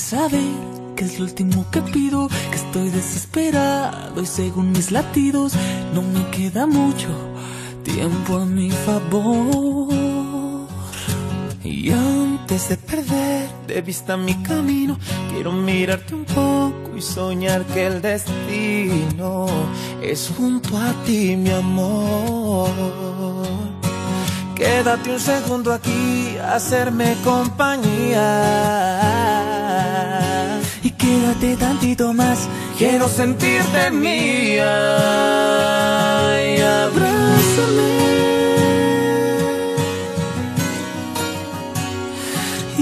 saber que es lo último que pido, que estoy desesperado y según mis latidos no me queda mucho tiempo a mi favor. Y antes de perder de vista mi camino, quiero mirarte un poco y soñar que el destino es junto a ti, mi amor. Quédate un segundo aquí a hacerme compañía, y quédate tantito más, quiero sentirte mía. Y abrázame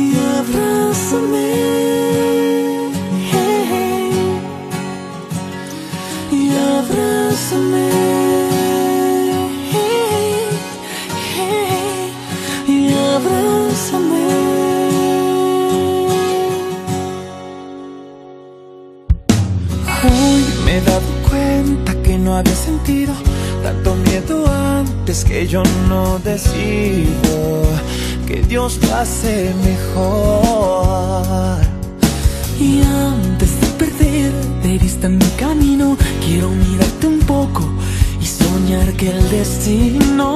y abrázame, hey, y abrázame. Hoy me he dado cuenta que no había sentido tanto miedo antes, que yo no decido, que Dios lo hace mejor. Y antes de perder de vista mi camino, quiero mirarte un poco y soñar que el destino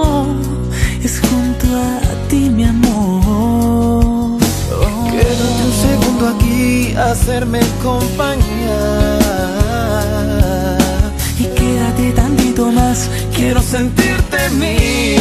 es junto a ti, mi amor. Quédate un segundo aquí a hacerme compañía, y quédate tantito más, quiero sentirte mía.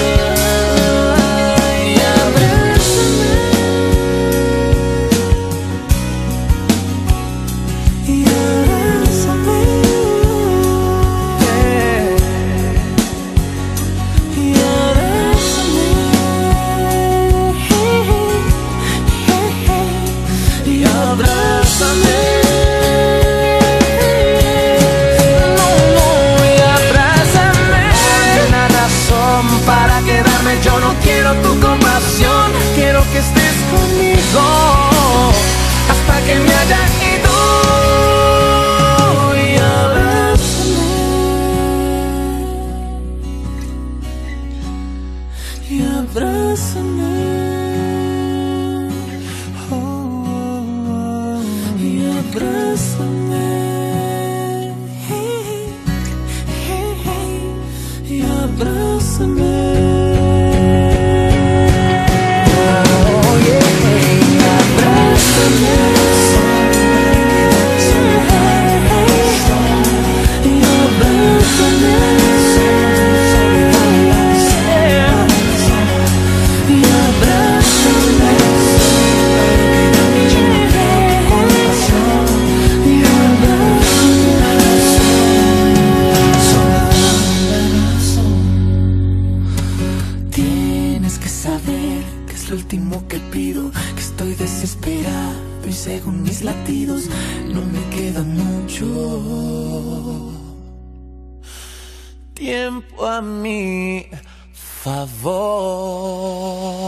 Tiempo a mi favor.